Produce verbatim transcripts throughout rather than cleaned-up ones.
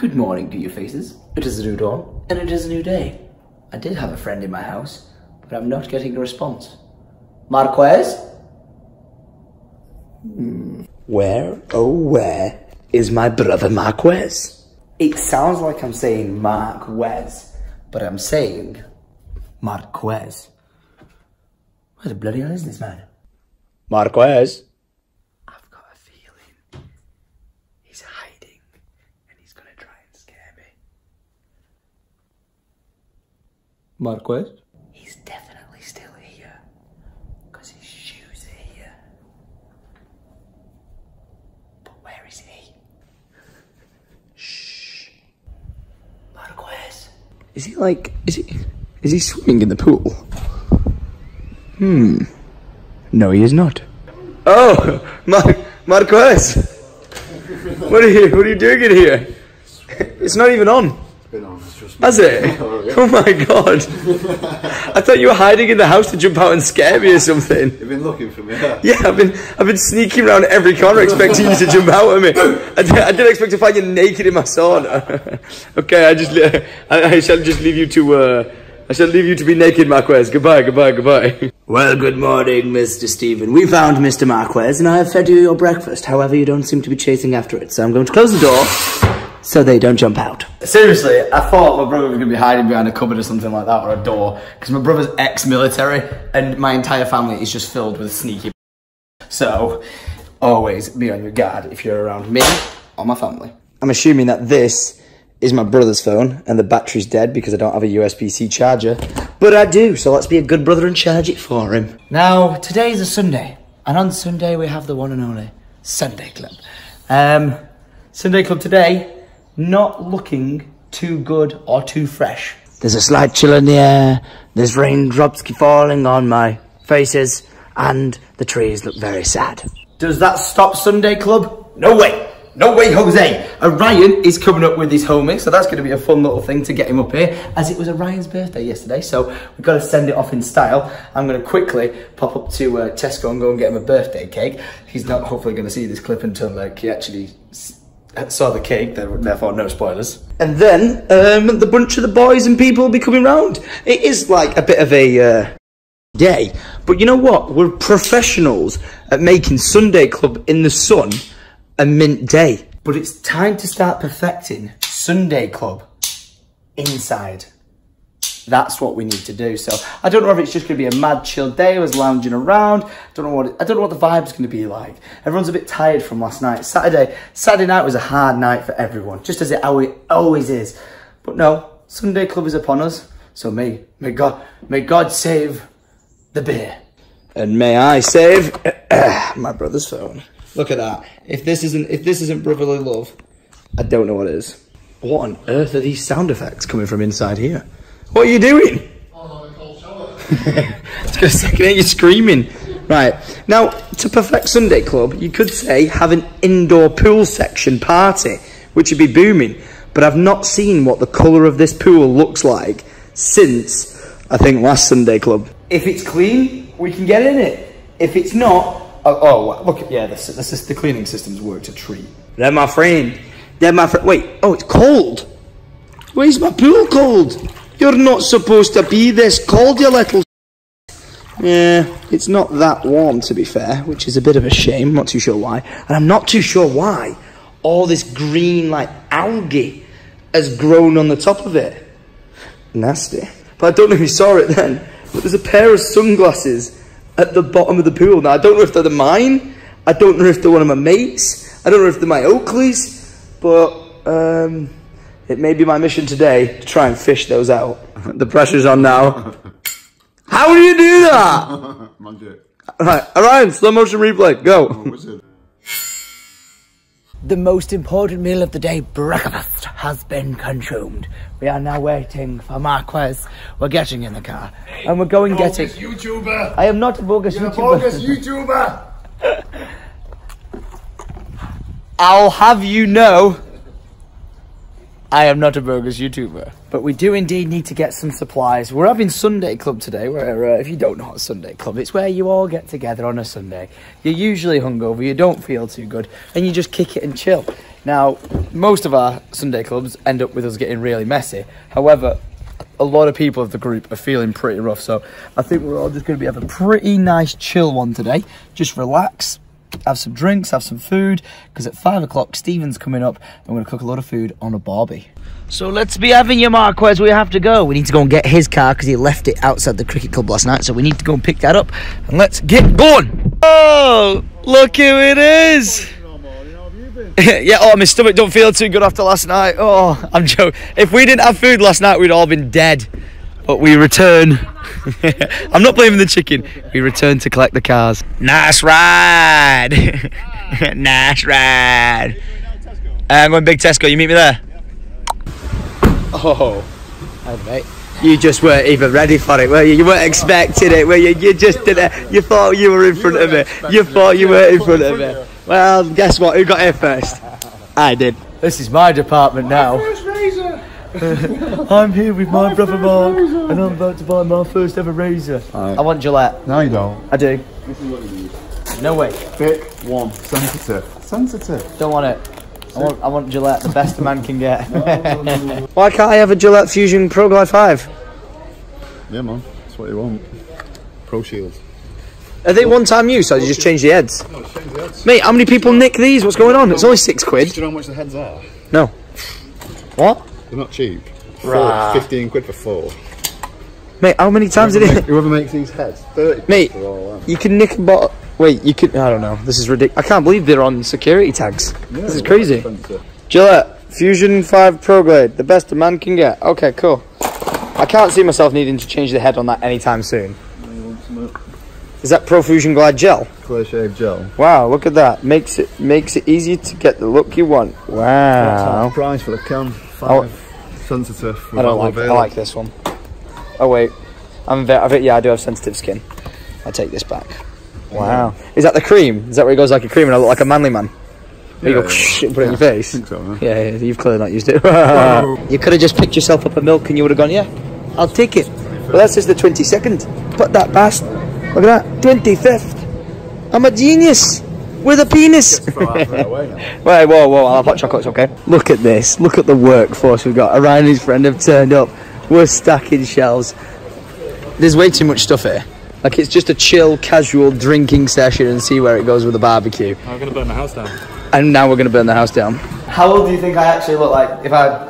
Good morning to your faces. It is a new dawn, and it is a new day. I did have a friend in my house, but I'm not getting a response. Marquez? Hmm. Where, oh where, is my brother Marquez? It sounds like I'm saying Marquez, but I'm saying Marquez. Where the bloody hell is this man? Marquez? I've got a feeling he's hiding and he's gonna try and scare me. Marquez? He's definitely still here, because his shoes are here. But where is he? Shh. Marquez? Is he like, is he, is he swimming in the pool? Hmm. No, he is not. Oh, Mar Marquez! What are you? What are you doing in here? It's not even on. It's been on. It's just. Has it? Oh, yeah. Oh my god! I thought you were hiding in the house to jump out and scare me or something. You've been looking for me. Yeah, yeah I've been. I've been sneaking around every corner, expecting you to jump out at me. I didn't, I didn't expect to find you naked in my sauna. Okay, I just. I, I shall just leave you to. Uh, I shall leave you to be naked, Marquez. Goodbye, goodbye, goodbye. Well, good morning, Mister Steven. We found Mister Marquez, and I have fed you your breakfast. However, you don't seem to be chasing after it, so I'm going to close the door so they don't jump out. Seriously, I thought my brother was going to be hiding behind a cupboard or something like that, or a door, because my brother's ex-military, and my entire family is just filled with sneaky. So, always be on your guard if you're around me or my family. I'm assuming that this is my brother's phone, and the battery's dead because I don't have a U S B C charger. But I do, so let's be a good brother and charge it for him. Now, today's a Sunday, and on Sunday we have the one and only Sunday Club. Um, Sunday Club today, not looking too good or too fresh. There's a slight chill in the air, there's raindrops falling on my faces, and the trees look very sad. Does that stop Sunday Club? No way! No way, Jose! Orion is coming up with his homie, so that's going to be a fun little thing to get him up here, as it was Orion's birthday yesterday, so we've got to send it off in style. I'm going to quickly pop up to uh, Tesco and go and get him a birthday cake. He's not hopefully going to see this clip until like he actually saw the cake, therefore no spoilers. And then, um, the bunch of the boys and people will be coming round. It is like a bit of a... Uh day, but you know what? We're professionals at making Sunday Club in the sun a mint day. But it's time to start perfecting Sunday Club inside. That's what we need to do. So I don't know if it's just going to be a mad chill day. I was lounging around. I don't know what it, I don't know what the vibe's going to be like. Everyone's a bit tired from last night. Saturday, Saturday night was a hard night for everyone, just as it always is. But no, Sunday Club is upon us. So may may God may God save the beer, and may I save my brother's phone. Look at that. If this isn't if this isn't brotherly love, I don't know what it is. What on earth are these sound effects coming from inside here? What are you doing? Oh, I'm in a cold shower. It's got a second and you're screaming. Right. Now, to perfect Sunday Club, you could say have an indoor pool section party, which would be booming. But I've not seen what the colour of this pool looks like since, I think, last Sunday Club. If it's clean, we can get in it. If it's not... Oh, oh, look, yeah, the, the, the cleaning systems worked a treat. They're my friend. They're my friend. Wait, oh, it's cold. Why is my pool cold? You're not supposed to be this cold, you little... Yeah, it's not that warm, to be fair, which is a bit of a shame. I'm not too sure why. And I'm not too sure why all this green, like, algae has grown on the top of it. Nasty. But I don't know who saw it then. But there's a pair of sunglasses at the bottom of the pool. Now, I don't know if they're the mine. I don't know if they're one of my mates. I don't know if they're my Oakleys. But um, it may be my mission today to try and fish those out. The pressure's on now. How do you do that? Magic. All right, Orion, slow motion replay. Go. Oh, wizard. The most important meal of the day, breakfast, has been consumed. We are now waiting for Marquez. We're getting in the car. Hey, and we're going getting... YouTuber. I am not a bogus You're YouTuber. You're a bogus YouTuber! I'll have you know, I am not a bogus YouTuber. But we do indeed need to get some supplies. We're having Sunday Club today, where, uh, if you don't know what Sunday Club, it's where you all get together on a Sunday. You're usually hungover, you don't feel too good, and you just kick it and chill. Now, most of our Sunday clubs end up with us getting really messy. However, a lot of people of the group are feeling pretty rough, so I think we're all just going to be having a pretty nice chill one today. Just relax, have some drinks, have some food, because at five o'clock, Steven's coming up, and we're going to cook a lot of food on a barbie. So let's be having you, Marquez. We have to go. We need to go and get his car, because he left it outside the cricket club last night, so we need to go and pick that up, and let's get going. Oh, look who it is. Yeah, oh, my stomach don't feel too good after last night. Oh, I'm joking. If we didn't have food last night, we'd all been dead. But we return. I'm not blaming the chicken. We return to collect the cars. Nice ride. Nice ride. I'm going big Tesco. You meet me there? Oh, mate. You just weren't even ready for it, were you? You weren't expecting it, were you? You just didn't. You thought you were in front of it. You thought you were in front of it. Well, guess what? Who got here first? I did. This is my department now. My first razor. I'm here with my, my brother Mark, razor. And I'm about to buy my first ever razor. Right. I want Gillette. No, you don't. I do. This is what you need. No way. Bit warm. Sensitive. Sensitive. Don't want it. I want, I want Gillette. The best a man can get. No, no, no, no. Why can't I have a Gillette Fusion Pro Glide five? Yeah, man. That's what you want. Pro Shield. Are they one-time use, or did you just change the heads? No, it's changed the heads. Mate, how many people nick these? What's going on? It's only six quid. Do you know how much the heads are? No. What? They're not cheap. Right. Fifteen quid for four. Mate, how many times did it? Whoever makes these heads, thirty. Mate, for all that. You can nick a bottle. Wait, you could. I don't know. This is ridiculous. I can't believe they're on security tags. Yeah, this is crazy. Expensive. Gillette Fusion Five Pro Glide, the best a man can get. Okay, cool. I can't see myself needing to change the head on that anytime soon. Is that Pro Fusion Glide Gel? Clear shave gel. Wow, look at that. Makes it makes it easy to get the look you want. Wow. That's price for the cam. Five. Sensitive. I don't like. I like this one. Oh wait, I'm. I think, yeah, I do have sensitive skin. I take this back. Wow. Yeah. Is that the cream? Is that where it goes like a cream and I look like a manly man? You yeah, go yeah. and put it yeah, in your face. I think so, man. Yeah, yeah, you've clearly not used it. You could have just picked yourself up a milk and you would have gone, yeah, I'll take it. Well, that's just the twenty-second. Put that past. Look at that, twenty-fifth. I'm a genius with a penis. Wait, whoa, whoa, I'll have hot chocolates, okay? Look at this, look at the workforce we've got. Orion and his friend have turned up. We're stacking shelves. There's way too much stuff here. Like, it's just a chill, casual drinking session and see where it goes with the barbecue. I'm gonna burn the house down. And now we're gonna burn the house down. How old do you think I actually look like if I...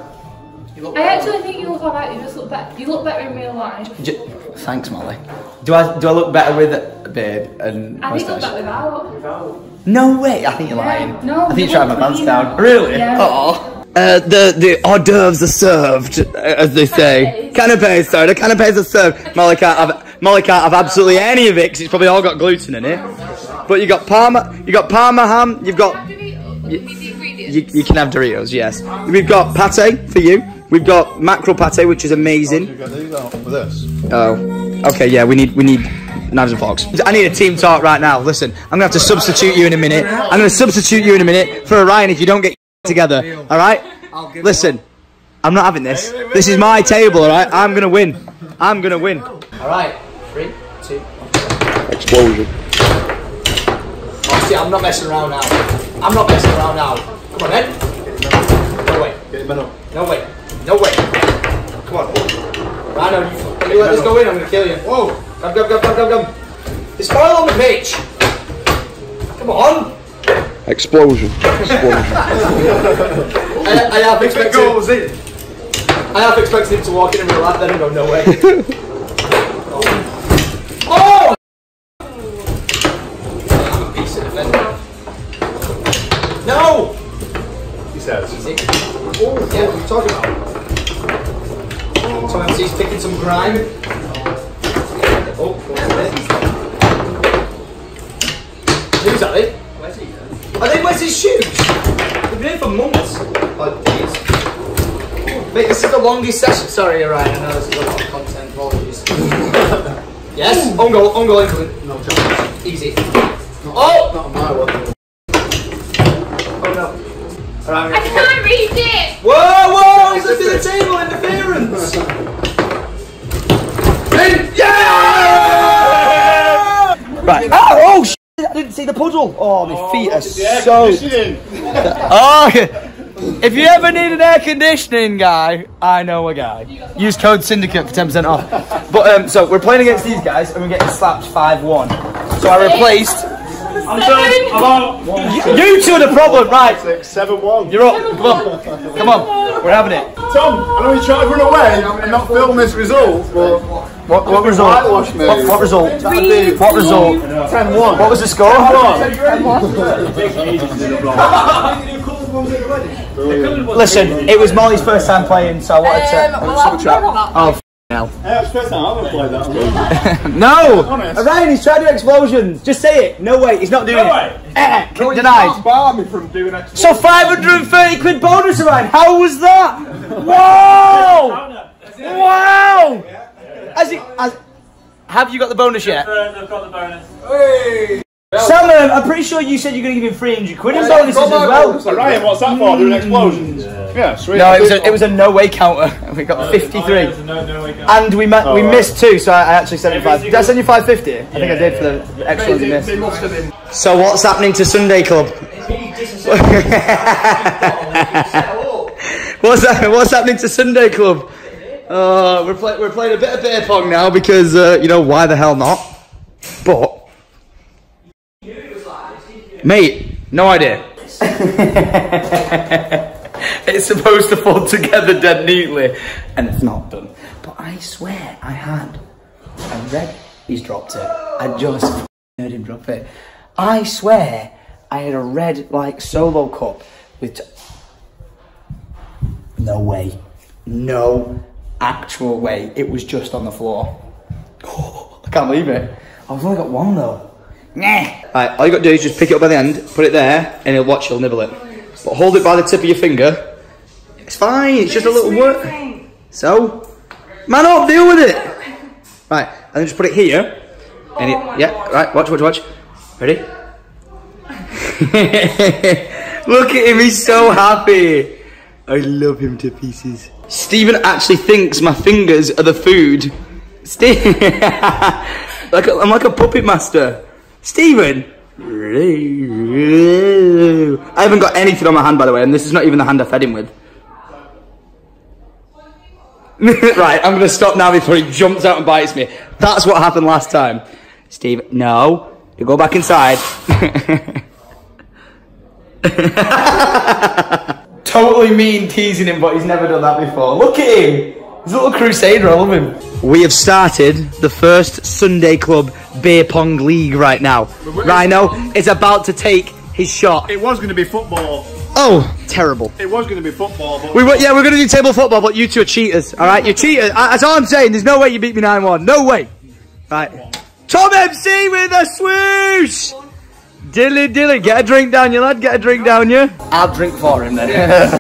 You look I actually think you look alright, you just look better. You look better in real life. Just... Thanks, Molly. Do I do I look better with a beard and I mustache? I think I look better without. No way! I think you're yeah, lying. No, I think you tried my pants down. Really? Yeah. Aww. Uh, the the hors d'oeuvres are served, as they say. Canapés, sorry. The canapés are served. Molly can't have Molly can't have absolutely any of it because it's probably all got gluten in it. But you got parma, you got parma ham, you've got. You, you, you can have Doritos, yes. We've got pate for you. We've got mackerel pate, which is amazing. Oh, got these out for this. Oh, okay, yeah, we need we need knives and forks. I need a team talk right now. Listen, I'm gonna have to substitute you in a minute. I'm gonna substitute you in a minute for Orion if you don't get together. All right? Listen, I'm not having this. This is my table, all right? I'm gonna win. I'm gonna win. All right, three, two, one. Explosion. Oh, see, I'm not messing around now. I'm not messing around now. Come on, then. No way. Get him up. No way. No way! Come on! Rhino, you fucking. If you let this go in, I'm gonna kill you. Whoa! Come, come, come, come, come, come! There's foil on the pitch! Come on! Explosion! Explosion! I, I half expected. Goals in. I half expected him to walk in and real life then and go, no way! Oh! I'm a piece of defense. No! He says. Easy. Oh, yeah, what are you talking about? So he's picking some grime. Oh, who's at it? Where's he? I think where's his shoes? They've been here for months. Oh, days. Mate, this is the longest session. Sorry, Ryan, I know this is a lot of content. Apologies. Yes, on goal, on goal, England. No chance. Easy. Not, oh! Not on my one. Oh, no. All right, I can't reach it! Whoa, whoa! He's under the table interference! Yeah! Right. Oh, oh shit! I didn't see the puddle. Oh, my oh, feet are so. Oh, if you ever need an air conditioning guy, I know a guy. Use code syndicate for ten percent off. But um, so we're playing against these guys and we're getting slapped five one. So I replaced. I'm sorry, I'm out. One, six, you two are the problem, four, right? Six, seven, one. You're up. Seven, come on, seven, come on. We're having it. Tom, I know you tried to run away and not film this result, but what, what result? What, what result? Three, what result? ten one. What was the score? ten one. Listen, it was Molly's first time playing, so I wanted to. Um, well, I've got oh, f now. Yeah, it's the first time I've ever played that. No! Ryan, he's trying to do explosions. Just say it. No way, he's not doing no it. Way. Eh, no, denied. You bar me from doing explosions. So five hundred and thirty quid bonus, Ryan. How was that? Wow! Wow! As it, as, have you got the bonus yet? I've got the bonus. Hey! Sam, I'm pretty sure you said you're going to give him three hundred quid in bonuses as well. So Ryan, what's that for? Doing explosions? Yeah, yeah sweet. No, it was, a, it was a no way counter. We got oh, fifty-three. Oh, no, no way and we ma oh, we right. missed two, so I actually sent you five. Did I send you five fifty? Yeah, I think I did for yeah, the yeah. extras you missed. So what's happening to Sunday Club? what's, that, what's happening to Sunday Club? Uh, we're, play we're playing a bit of beer pong now because, uh, you know, why the hell not? But... mate, no idea. It's supposed to fall together dead neatly, and it's not done. But I swear I had a red. He's dropped it. I just heard him drop it. I swear I had a red like solo cup with. T no way, no actual way. It was just on the floor. Oh, I can't believe it. I've only got one though. Nah. Right, all you gotta do is just pick it up by the end, put it there, and he'll watch, he'll nibble it. But hold it by the tip of your finger. It's fine, it's just a little work. So, man up, deal with it. Right, and then just put it here. And it, yeah, right, watch, watch, watch. Ready? Look at him, he's so happy. I love him to pieces. Steven actually thinks my fingers are the food. Steven, like a, I'm like a puppet master. Steven! I haven't got anything on my hand, by the way, and this is not even the hand I fed him with. Right, I'm going to stop now before he jumps out and bites me. That's what happened last time. Steven, no. You go back inside. Totally mean teasing him, but he's never done that before. Look at him! He's a little crusader, I love him. We have started the first Sunday Club beer pong league right now. Rhino is about to take his shot. It was going to be football. Oh, terrible. It was going to be football. But we were, yeah, we're going to do table football, but you two are cheaters, all right? You're cheaters. That's all I'm saying. There's no way you beat me nine one. No way. Right. Tom M C with a swoosh. Dilly dilly. Get a drink down you, lad. Get a drink down you. I'll drink for him then.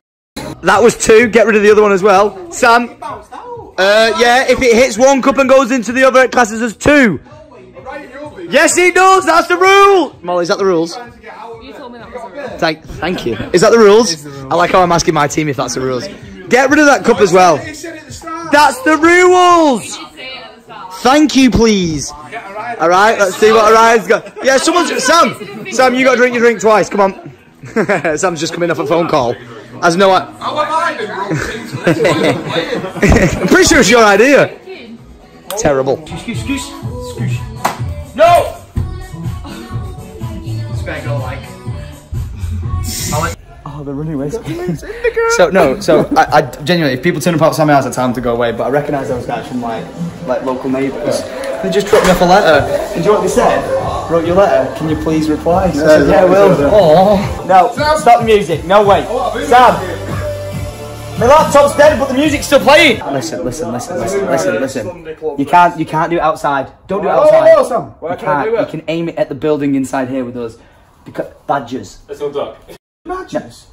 That was two. Get rid of the other one as well. Sam. Uh, yeah, if it hits one cup and goes into the other, it classes as two. Yes, it does. That's the rule. Molly, is that the rules? You told me that was the rules. Thank, thank you. Is that the rules? the rules? I like how I'm asking my team if that's the rules. Get rid of that cup as well. That's the rules. Thank you, please. All right, let's see what Orion's got. Yeah, someone's... Sam, Sam, you got to drink your drink twice. Come on. Sam's just coming off a phone call. As no, I. How have I been broken? I'm pretty sure it's your idea. Terrible. Scoosh, scoosh, scoosh. No! Spangle like. Oh, they're running away. So no, so I, I genuinely, if people turn up outside my house, it's time to go away. But I recognise those guys from like, like local neighbours. Yeah. They just dropped me off a letter. And do you know what they said? Wrote your letter, can you please reply? No, said, yeah, I will. Aww. No, Sam. Stop the music, no way. Oh, Sam, my laptop's dead but the music's still playing. Listen, listen, listen, listen, listen, listen. You can't, you can't do it outside. Don't do it outside. Oh, Sam. Where can I do it? You can aim it at the building inside here with us. Because, badgers. It's all dark. Badgers?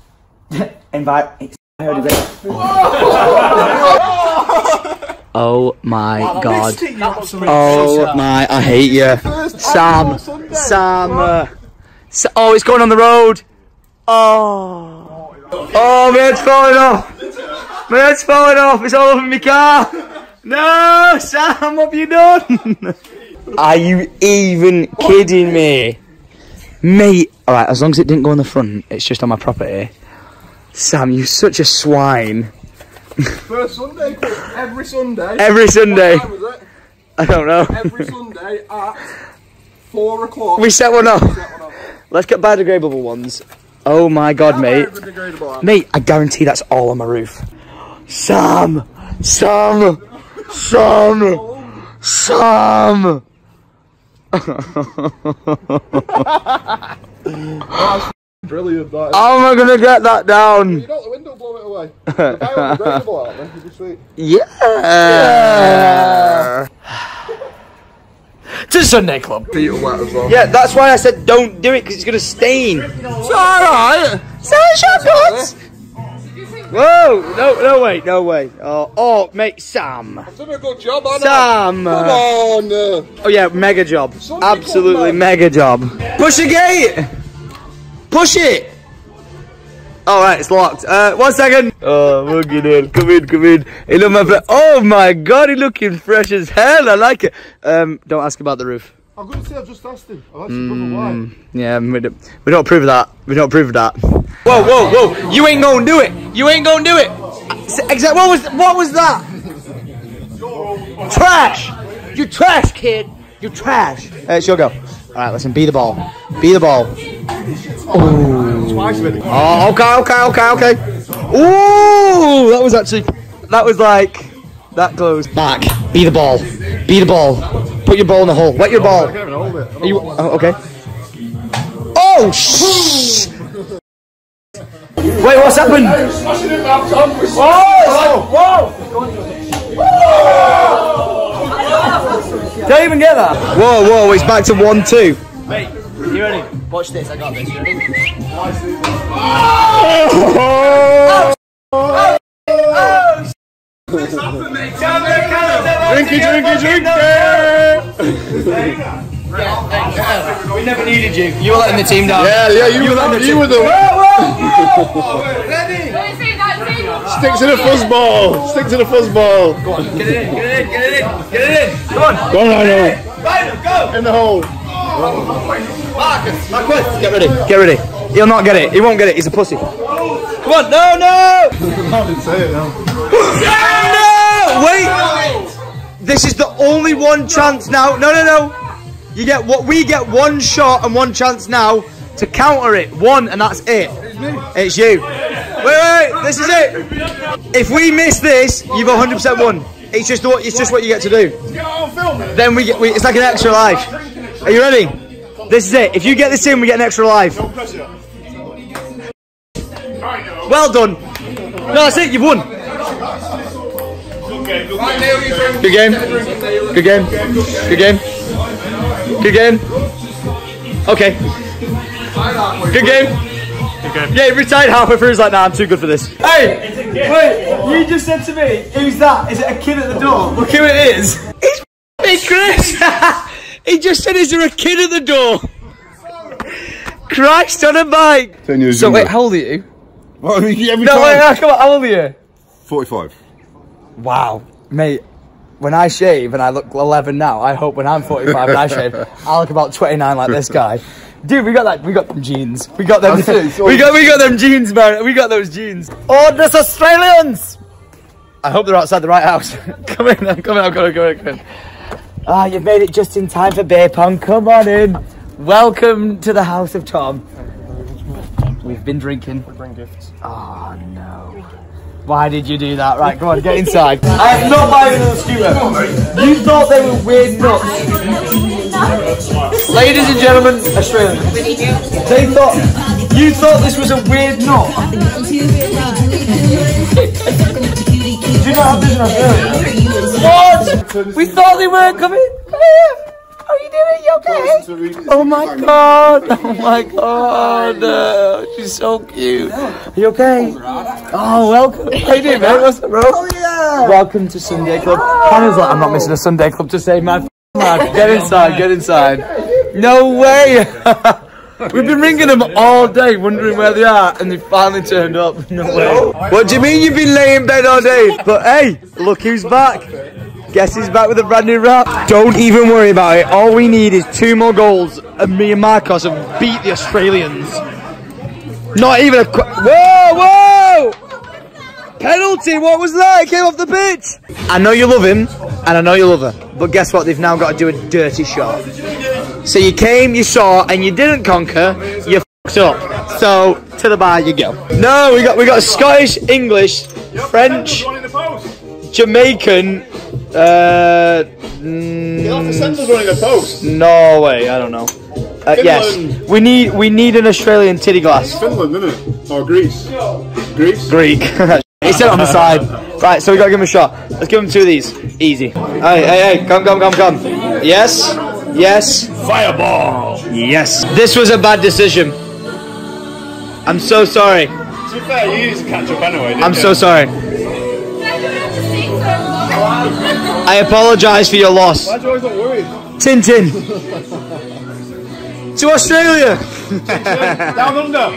Invite, I heard it. Oh my wow, god. Oh my, I hate you. Sam, Sam. Uh, Sa oh, it's going on the road. Oh. Oh, my head's falling off. My head's falling off. It's all over my car. No, Sam, what have you done? Are you even kidding me? Mate, alright, as long as it didn't go on the front, it's just on my property. Sam, you're such a swine. First Sunday, every Sunday. Every Sunday. What time was it? I don't know. Every Sunday at four o'clock. We set one up. We set one up. Let's get biodegradable ones. Oh my God, yeah, mate. Biodegradable. Mate, I guarantee that's all on my roof. Sam, Sam, Sam, Sam. That's brilliant. That. How am I gonna get that down? You know, the window blow it away. The biodegradable out, then it'd be sweet. Yeah. Yeah. To Sunday Club. Well. Yeah, that's why I said don't do it, because it's going to stain. It's alright. It's Whoa, no, no way, no way. Oh, oh, mate, Sam. I've done a good job, haven't I? Sam. Come on. Oh, yeah, mega job. Sunday Absolutely Club, mega job. Push the gate. Push it. All right, it's locked. Uh, one second. Oh, look at it. Come in, come in. He look my oh my God, he's looking fresh as hell. I like it. Um, don't ask about the roof. I'm gonna say I've just asked him. I've asked him why. Yeah, we don't, we don't approve of that. We don't approve of that. Whoa, whoa, whoa! You ain't gonna do it. You ain't gonna do it. Exactly. What was what was that? Trash. You trash, kid. You trash. Uh, it's your go. All right, listen. Be the ball. Be the ball. Ooh. Oh, okay, okay, okay, okay. Ooh, that was actually, that was like, that goes back. Be the ball. Be the ball. Put your ball in the hole. Wet your ball. Are you, oh, okay. Oh, shh. Wait, what's happened? Whoa, whoa. Don't even get that. Whoa, whoa, it's back to one, two. Mate, you ready? Watch this, I got this. Oh! Oh! Oh! Drinky, drinky, drinky! We never needed you. You were letting the team down. Yeah, yeah, you, you were letting the team. You were the... Ready? Stick to the fuzzball! Stick to the fuzzball! Go on, get it in, get it in, get it in, get it in! Come on! Go on, Ryan! Ryan, go! In the hole! Marcus, Marquez, get ready, get ready. He'll not get it, he won't get it, he's a pussy. Come on, no, no! I didn't say it now. No! Wait! This is the only one chance now. No, no, no. You get what we get one shot and one chance now to counter it. One, and that's it. It's me. It's you. Wait, wait, this is it. If we miss this, you've one hundred percent won. It's just what it's just what you get to do. Then we get we, it's like an extra life. Are you ready? This is it. If you get this in, we get an extra life. No pressure. Well done. No, that's it. You've won. Good game. Good game. Good game. Good game. Okay. Good game. Yeah, he retired halfway through. He's like, nah, I'm too good for this. Hey, wait, you just said to me, who's that? Is it a kid at the door? Look who it is. It's me, Chris. He just said, is there a kid at the door? Christ on a bike. ten years so, wait, that. How old are you? Well, I mean, yeah, no, wait, no, come on, how old are you? forty-five. Wow. Mate, when I shave and I look eleven now, I hope when I'm forty-five and I shave, I look about twenty-nine like this guy. Dude, we got that. We got them jeans. We got them. we got. We got them jeans, man. We got those jeans. Oh, there's Australians! I hope they're outside the right house. Come in, I'm coming. I'm coming. Come in. Come in. Ah, you've made it just in time for beer pong. Come on in. Welcome to the house of Tom. We've been drinking. We bring gifts. Oh no! Why did you do that? Right, come on, get inside. I am not buying another skewer. You thought they were weird nuts. Ladies and gentlemen, Australians, they thought, you thought this was a weird knot. Do you not have this in Australia? What? We thought they weren't coming. Come here. How are you doing? You okay? Oh my God. Oh my God. Uh, she's so cute. Are you okay? Oh, welcome. How you doing, mate? What's up, bro? Oh yeah. Welcome to Sunday Club. Hannah's like, I'm not missing a Sunday Club to save my... Mark, get inside, get inside. No way! We've been ringing them all day, wondering where they are, and they finally turned up. No way. What do you mean you've been laying in bed all day? But hey, look who's back. Guess he's back with a brand new wrap. Don't even worry about it. All we need is two more goals and me and Marcos have beat the Australians. Not even a... Qu whoa, whoa! Penalty, what was that? It came off the pitch. I know you love him and I know you love her. But guess what? They've now got to do a dirty shot. So you came, you saw, and you didn't conquer. You f***ed up. So, to the bar you go. No, we got we got Scottish, English, French, Jamaican... Uh, mm, Norway, I don't know. Uh, yes, we need we need an Australian titty glass. Finland, isn't it? Or Greece? Greece? Greek. He said it on the side. Right, so we gotta give him a shot. Let's give him two of these. Easy. Hey, hey, hey! Come, come, come, come! Yes, yes. Fireball. Yes. This was a bad decision. I'm so sorry. To be fair, you used to catch up anyway, didn't I'm you? so sorry. I apologise for your loss. Why do I not worry? Tintin. To Australia. Down under.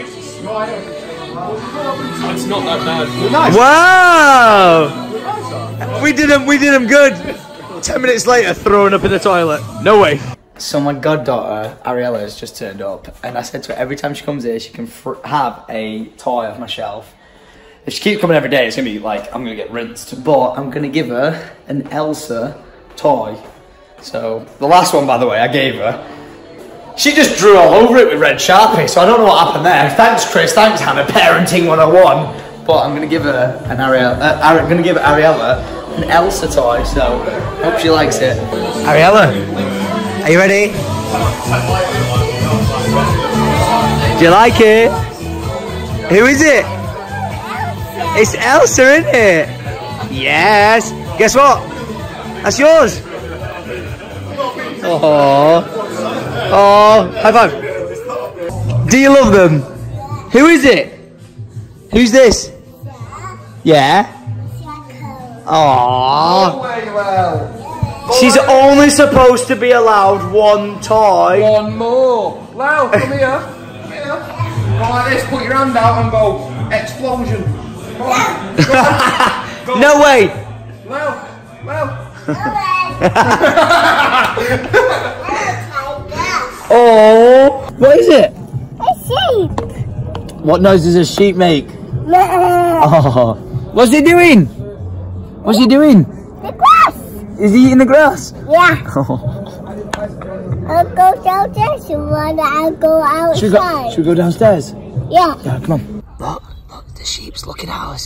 It's not that bad. Nice. Wow. We did him. We did him good. Ten minutes later, throwing up in the toilet. No way. So my goddaughter Ariella has just turned up, and I said to her every time she comes here, she can fr have a toy off my shelf. If she keeps coming every day, it's going to be like, I'm going to get rinsed. But I'm going to give her an Elsa toy. So, the last one, by the way, I gave her. She just drew all over it with red Sharpie, so I don't know what happened there. Thanks, Chris. Thanks, Hannah. Parenting one oh one. But I'm going to give her an Ariella, uh, I'm going to give Ariella an Elsa toy, so hope she likes it. Ariella, are you ready? Do you like it? Who is it? It's Elsa, isn't it? Yes. Guess what? That's yours. Oh. Oh. High five. Do you love them? Who is it? Who's this? Yeah. Oh. She's only supposed to be allowed one toy. One more. Lau, come here. Come here. Go like this. Put your hand out and go. Explosion. Go on. Go on. Go on. No way! Well, well. Oh, what is it? A sheep. What noise does a sheep make? Oh. What's he doing? What's he doing? The grass. Is he eating the grass? Yeah. Oh. I'll go downstairs. You wanna? I'll go outside. Should we go, should we go downstairs? Yeah. Yeah, come on. Look. The sheep's looking at us.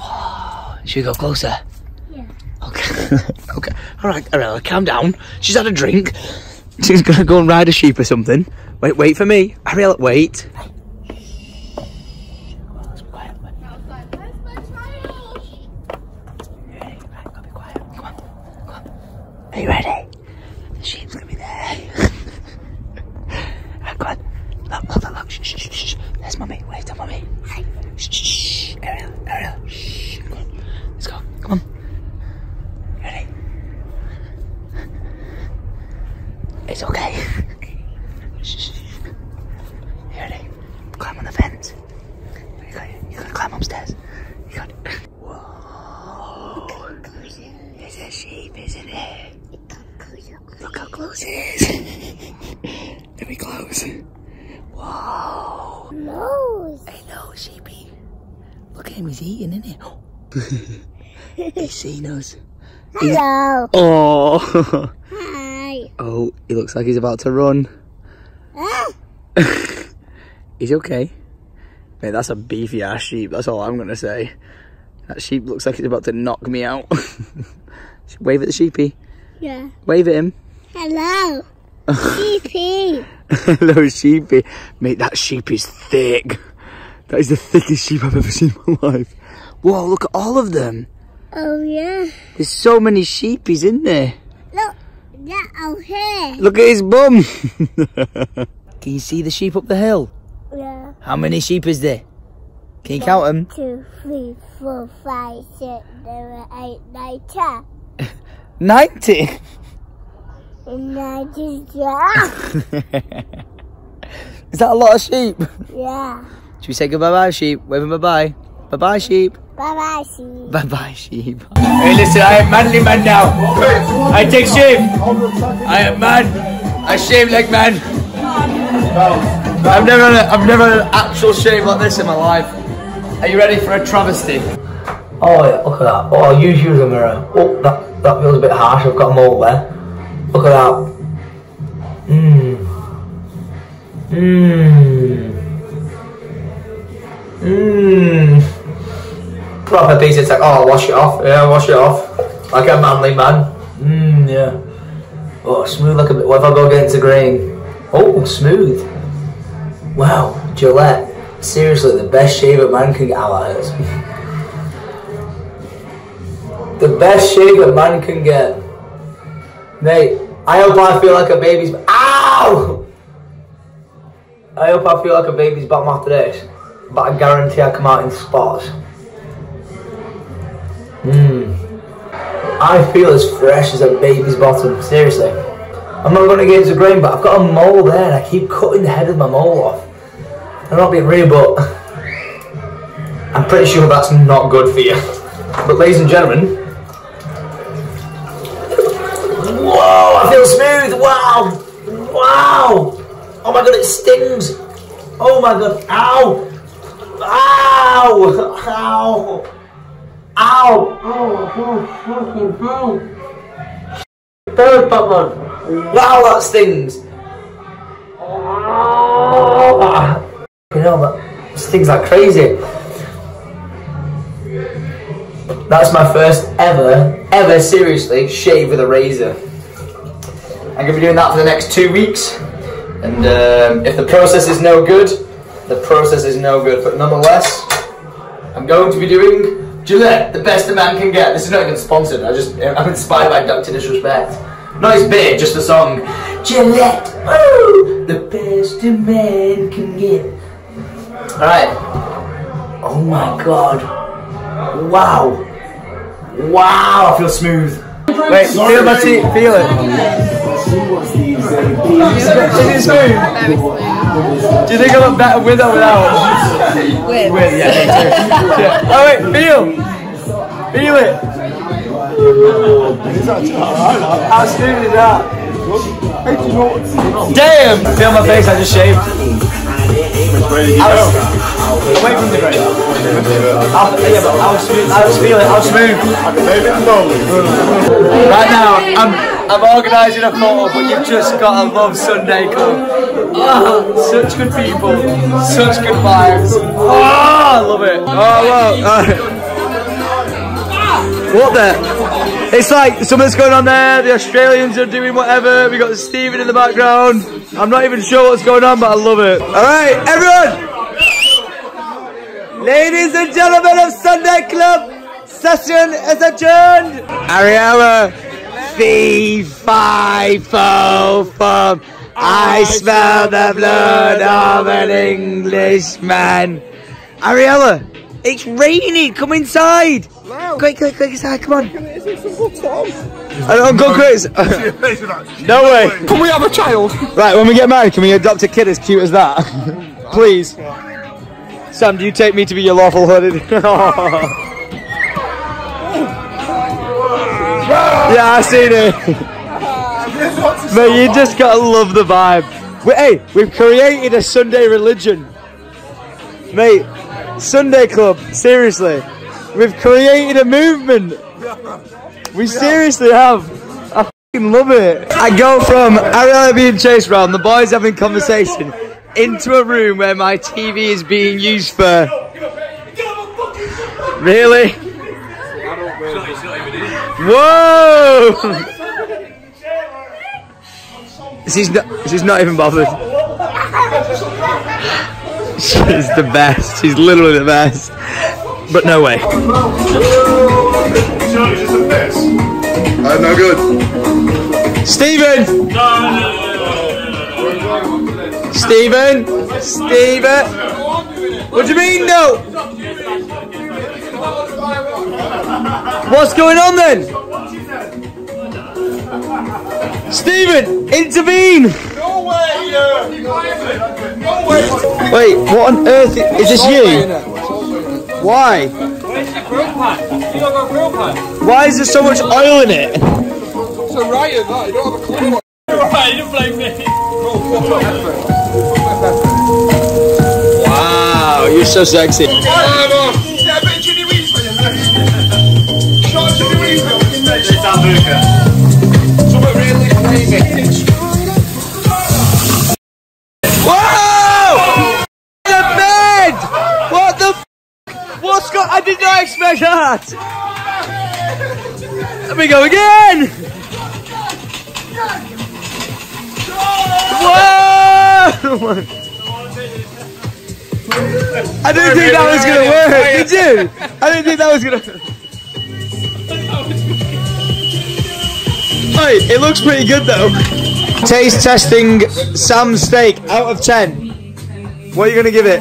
Oh, should we go closer? Yeah. Okay. Okay. All right, Ariella, calm down. She's had a drink. She's going to go and ride a sheep or something. Wait, wait for me. Ariella, wait. Right. Well, let's be quiet. Wait. Right, go be quiet. Come on. Come on. Are you ready? The sheep's going to be there. Right, go on. Look, look, look, look. Shh, shh, shh, shh. There's mummy. Wave to mummy. Hi. Shh, shh, shh. Ariella, Ariella. Shh. Come on. Let's go. Come on. You ready? It's okay. Shh, shh. You ready? Climb on the fence. You got it. You got to climb upstairs. You got it. Whoa. It's a sheep, isn't it? Look how close it is. Very close. Whoa! Nose. I know, sheepy. Look at him, he's eating, isn't he? Oh. He's seen us. He's... Hello! Oh! Hi! Oh, he looks like he's about to run. He's okay. Mate, that's a beefy ass sheep, that's all I'm gonna say. That sheep looks like it's about to knock me out. Wave at the sheepy. Yeah. Wave at him. Hello! Sheepy. Hello, sheepy. Mate, that sheep is thick. That is the thickest sheep I've ever seen in my life. Whoa, look at all of them. Oh, yeah. There's so many sheepies in there. Look, that over here. Look at his bum. Can you see the sheep up the hill? Yeah. How many sheep is there? Can you One, count them? Two, three, four, five, six, seven, eight, nine, ten. Ninety? And I just, yeah. Is that a lot of sheep? Yeah. Should we say goodbye, bye sheep? Wave them bye bye. Bye bye, sheep. Bye-bye, sheep. Bye-bye, sheep. Hey, listen, I am manly man now. I take shave. I am man. I shave like man. I've never had, I've never had an actual shave like this in my life. Are you ready for a travesty? Oh, yeah, look at that. Oh, I'll use you as a mirror. Oh, that, that feels a bit harsh. I've got a mole there. Look at that. Mmm. Mmm. Mmm. Proper piece, it's like, oh, wash it off, yeah, wash it off. Like a manly man. Mmm, yeah. Oh, smooth like a bit, what if I go get into green? Oh, smooth. Wow, Gillette. Seriously, the best shave a man can get out of it. The best shave a man can get. Mate, I hope I feel like a baby's... Ow! I hope I feel like a baby's bottom after this. But I guarantee I come out in spots. Mmm. I feel as fresh as a baby's bottom, seriously. I'm not going to get into grain, but I've got a mole there and I keep cutting the head of my mole off. I'm not being rude, but I'm pretty sure that's not good for you. But ladies and gentlemen, whoa, I feel smooth, wow, wow. Oh my God, it stings. Oh my God, ow, ow, ow. Ow! Oh, fucking thing! Bird button! Wow, that stings! Oh, you know, that stings like crazy. That's my first ever, ever seriously shave with a razor. I'm gonna be doing that for the next two weeks. And um, if the process is no good, the process is no good. But nonetheless, I'm going to be doing Gillette, the best a man can get. This is not even sponsored, I just, I'm inspired by Doctor Disrespect. Not his beard, just the song. Gillette, oh, the best a man can get. Alright. Oh my God. Wow. Wow, I feel smooth. Wait, sorry, feel my teeth, feel it. Is it smooth? Do you think I look better with or without? With. With, yeah, yeah. Oh wait, feel! Feel it! How smooth is that? Damn! Feel my face, I just shaved. Away from the grave. How smooth, how smooth, how smooth. Right now, I'm, I'm organising a photo, but you've just got to love Sunday Club. Oh, such good people, such good vibes. Oh, I love it. Oh, wow. What the? It's like something's going on there. The Australians are doing whatever. We got Steven in the background. I'm not even sure what's going on, but I love it. All right, everyone. Ladies and gentlemen of Sunday Club, session is adjourned. Ariella, five, five, four, four. I smell the blood of an Englishman. Ariella, it's raining. Come inside. No. Quick, quick, quick inside. Come on. Uncle Chris. No way. Can we have a child? Right, when we get married, can we adopt a kid as cute as that? Please. Sam, do you take me to be your lawful hooded? Yeah, I seen it. Mate, you just gotta love the vibe. We, hey, we've created a Sunday religion. Mate, Sunday Club, seriously. We've created a movement. We seriously have. I f***ing love it. I go from Ariella being chased around, the boys having conversation, into a room where my T V is being used for... Really? Whoa! She's not, she's not even bothered. She's the best. She's literally the best. But no way. Uh, no good. Steven! Steven! Steven! What do you mean, no? What's going on then? Steven, intervene! No way! No way! Wait, what on earth is, is this you? Why? is a grill pan. You don't have a grill pan. Why is there so much oil in it? It's a riot in that. You don't have a clue what. Right, you blame me. Wow, you're so sexy. Whoa! The bed! What the f? What's got? I did not expect that! Let me go again! Whoa! I didn't think that was gonna work, did you? I didn't think that was gonna. Hey, it looks pretty good though. Taste testing Sam's steak out of ten. What are you going to give it?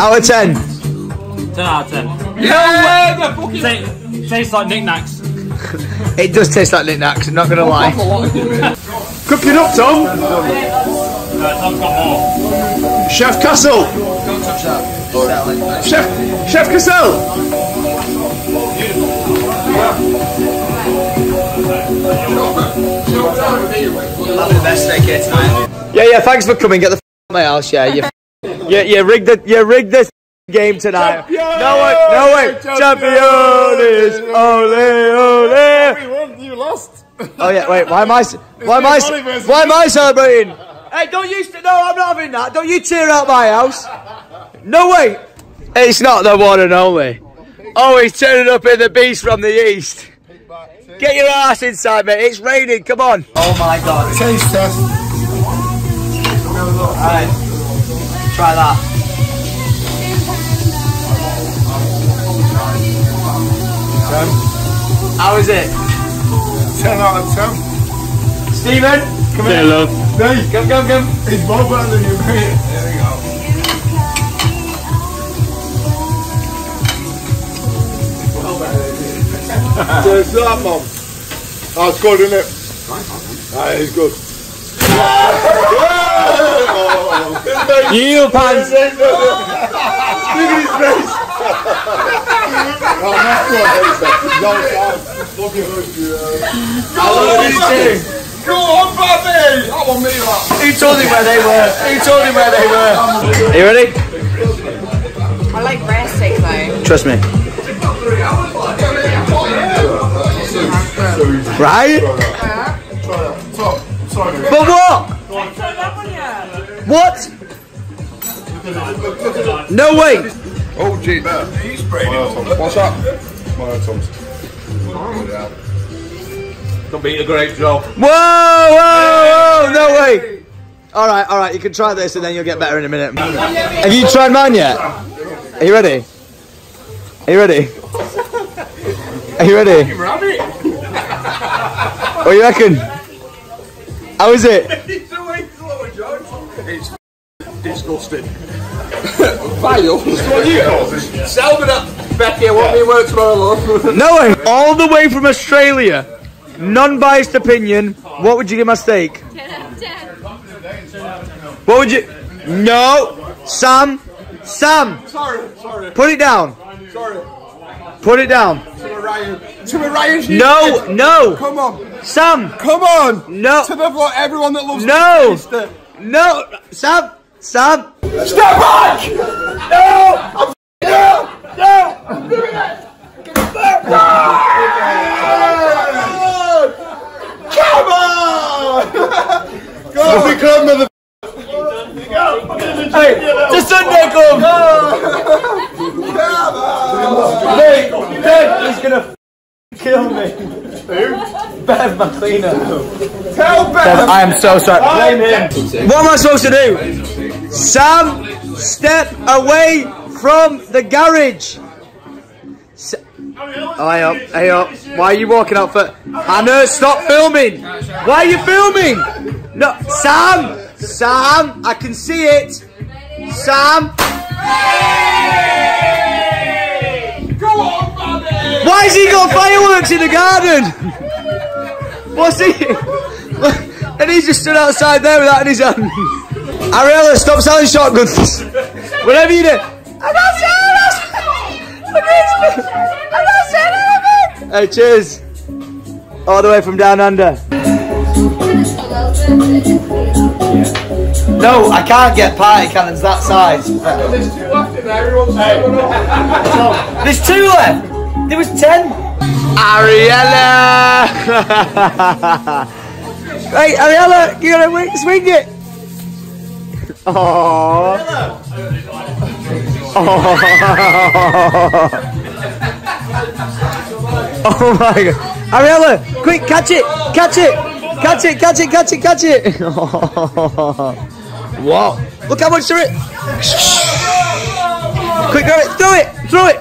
Out of ten. ten out of ten. No way! T tastes like knickknacks. It does taste like knickknacks, I'm not going to lie. Cook it up, Tom. No, Tom's got more. Chef Cassell. Don't touch that. Chef, Chef Cassell. Yeah, yeah, thanks for coming. Get the f out of my house, yeah. You, you, you, rigged, the, you rigged this game tonight. Champions! No way, no way. Champions! Ole, ole. We won, you lost. Oh, yeah, wait, why am I, why am I, why am I celebrating? Hey, don't you, no, I'm not having that. Don't you tear out my house. No way. It's not the one and only. Oh, he's turning up in the beast from the east. Get your ass inside, mate. It's raining. Come on. Oh my God. Taste test. All right. Try that. ten. How is it? Ten out of ten. Steven, come here. Hey, love. Hey, come, come, come. It's more better than you, mate. There we go. There's that, Mum. That's good, isn't it? That is good. You pants! Look at his face! I love this thing! Go on, baby! That one, me, that. Who told him where they were? Who told him where they were? Are you ready? I like rare steak, though. Trust me. Right? Yeah. But what? What? No way! Oh, gee. What's up? Don't beat a great job. Whoa, whoa, whoa! No way! Alright, alright, you can try this and then you'll get better in a minute. Have you tried mine yet? Are you ready? Are you ready? Are you ready? What do you reckon? How is it? It's disgusting. Vile. What do you call this? Sell me that, Becky. I want me to work tomorrow, love. No way. All the way from Australia. Non-biased opinion. What would you give my steak? ten out of ten. What would you? No. Sam. Sam. Sorry. Sorry. Put it down. Sorry. Put it down. To Orion. To Orion. No, no. Come on. Sam. Come on. No. To the, everyone that loves no. No. Sam. Sam. Step back. No. I'm no. No. I'm doing it. Come on. Go. We come, mother. Hey, the Sunday come. Come on. Hey, Bev is gonna f kill me. Who? Bev, my cleaner. Tell Bev. Bev, I am so sorry. Blame him. What am I supposed to do? Sam, step away from the garage. Sa oh, hey up, hey up. Why are you walking out for? Hannah, stop filming. Why are you filming? No, Sam. Sam, I can see it. Sam. Go on, baby. Why has he got fireworks in the garden? What's he? And he's just stood outside there with that in his hand. Ariella, stop selling shotguns. Whatever you do. I'm not saying anything. I'm not saying anything. Hey, cheers. All the way from down under. No, I can't get party cannons that size. There's two left in there. Everyone's hey. There's two left. There was ten. Ariella. Hey, Ariella, you gotta swing it. Oh. Oh. Oh my god. Ariella, quick, catch it, catch it, catch it, catch it, catch it, catch it. Oh, wow. Look how much there is. Quick, grab it, throw it, throw it.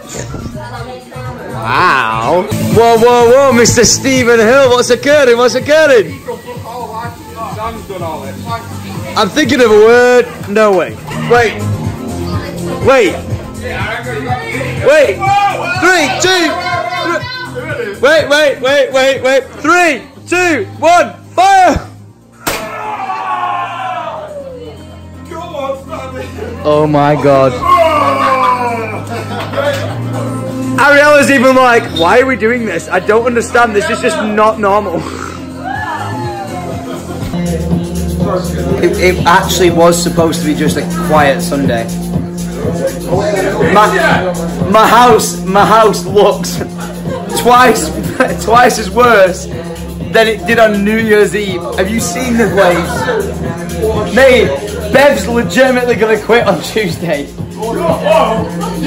Wow. Whoa, whoa, whoa, Mister Steven Hill, what's occurring, what's occurring? I'm thinking of a word, no way. Wait, wait, wait, three, two. Wait, wait, wait, wait, wait. Three, two, one, fire! Oh my god. Ariella's even like, why are we doing this? I don't understand. This is just not normal. It, it actually was supposed to be just a quiet Sunday. My, my house, my house looks twice, twice as worse than it did on New Year's Eve. Have you seen the place? Mate, Bev's legitimately gonna quit on Tuesday. You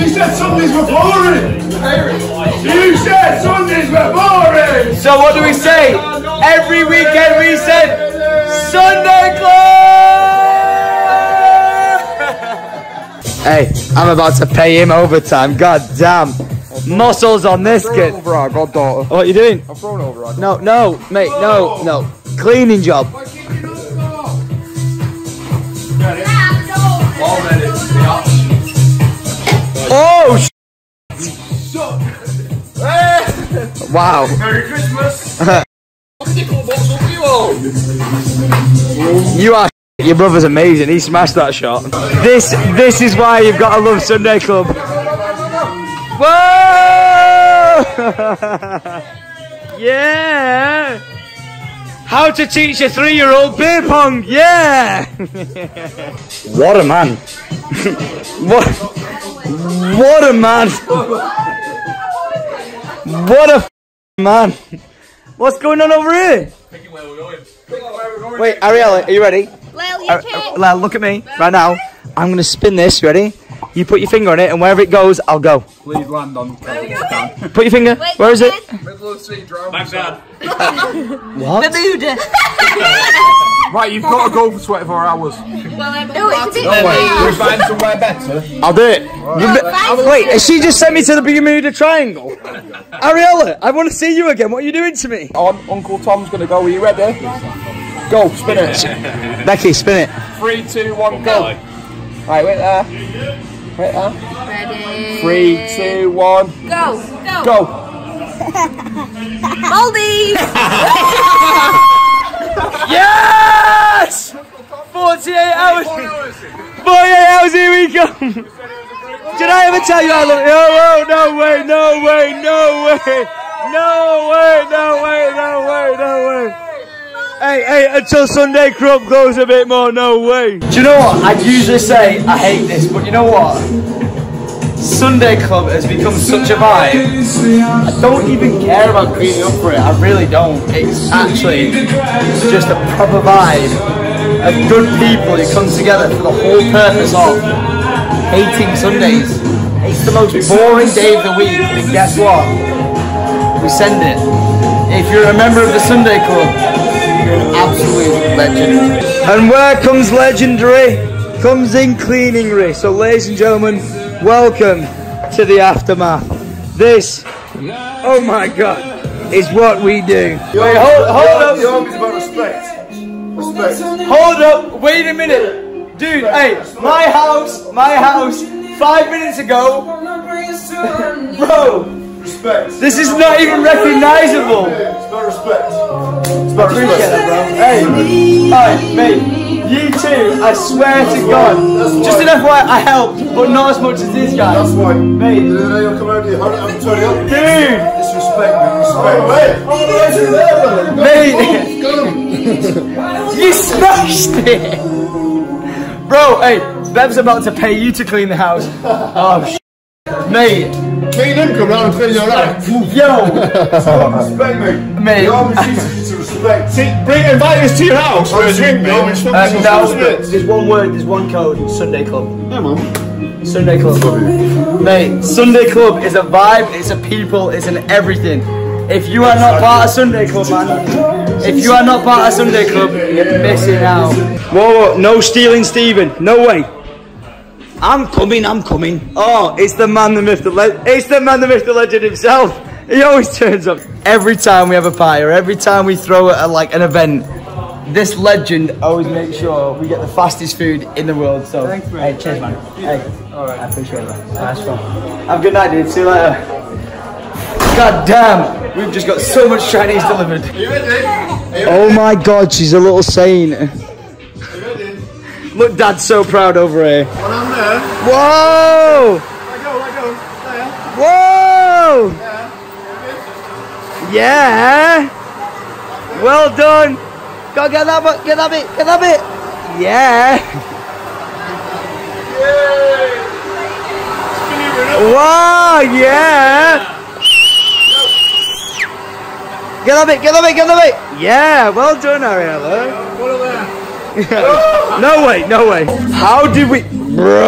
said Sundays were boring. You said Sundays were boring. So what do we say? Every weekend we said Sunday club. Hey, I'm about to pay him overtime. God damn. Muscles on this kid. Over our goddaughter. What are you doing? I'm throwing over our goddaughter. No, no, mate, no, no. Cleaning job. Oh, sh. Wow. Merry Christmas. You are sh. Your brother's amazing. He smashed that shot. This, this is why you've got to love Sunday Club. Whoa! Yeah! How to teach a three-year-old beer pong, yeah! What a man. What, what a man. What a man. What's going on over here? Pick it where we're going. Pick it where we're going. Wait, Ariella, are you ready? Well, you can't. Ar look at me right now. I'm going to spin this, ready? You put your finger on it, and wherever it goes, I'll go. Please land on. Go. Put your finger. Wait, where is it? Middle of the sea, drown. Back down. What? Bermuda. Right, you've got to go for twenty-four hours. Well, I'm no, it's a bit. No, wait. We find somewhere better. I'll do it. Right. Wait, has she just sent me to the Bermuda Triangle? Ariella, I want to see you again. What are you doing to me? Oh, Uncle Tom's going to go. Are you ready? Go, spin it. Becky, spin it. Three, two, one, go. Right, wait there. Wait there. Ready. Three, two, one. Go. Go. Go. Moldies! Yes! forty-eight hours. forty-eight hours, here we go. Did I ever tell you I love you? Oh, no way, no way, no way. No way, no way, no way, no way. Hey, hey, until Sunday Club goes a bit more, no way. Do you know what? I'd usually say I hate this, but you know what? Sunday Club has become such a vibe. I don't even care about cleaning up for it. I really don't. It's actually just a proper vibe of good people who come together for the whole purpose of hating Sundays. It's the most boring day of the week, and guess what? We send it. If you're a member of the Sunday Club, absolute legendary. And where comes legendary? Comes in cleaningry. So ladies and gentlemen, welcome to the aftermath. This, oh my god, is what we do. Wait, hold, hold up. Your arm is about respect. Respect. Hold up, wait a minute. Dude, hey, my house, my house, five minutes ago. Bro. Respect. This is not even recognisable. It's about respect. It's about respect. Appreciate that, bro. Hey, alright, mate. You two, I swear that's to why, God. Just an F Y I, I helped, but not as much as these guys. That's why. Mate. No, no, no, come over here. I'm sorry. Dude. Disrespect, man. Respect. Oh, mate. All the way to there, man. Mate. Oh, you smashed it. Bro, hey, Bev's about to pay you to clean the house. Oh, shit. Mate. Me and him come round and clean your ass. Yo! It's all about respect, mate. Mate. You always teach to respect. See, bring invite to your house for a drink, mate. Um, no, there's one word, there's one code, Sunday Club. Yeah, man. Sunday Club. Mate, Sunday Club is a vibe, it's a people, it's an everything. If you are not part of Sunday Club, man, if you are not part of Sunday Club, you're missing out. Whoa, whoa, no stealing Steven, no way. I'm coming, I'm coming. Oh, it's the man, the myth, the legend. It's the man, the myth, the legend himself. He always turns up. Every time we have a pie or every time we throw a, like an event, this legend always makes sure we get the fastest food in the world. So, thanks, hey, cheers, man. Hey, all right. I appreciate it, man. Nice one. Have a good night, dude. See you later. God damn, we've just got so much Chinese delivered. Are you ready? Are you ready? Oh my God, she's a little sane. Look, Dad's so proud over here. When I'm there. Whoa! I go, I go. There. Whoa! Yeah. Yeah. Well done. Go get that bit, get that bit, get that bit. Yeah. Yeah. Wow, yeah. Get that bit, get that bit, get that bit. Yeah, well done, Ariella. What are they? No way, no way. How did we, bro?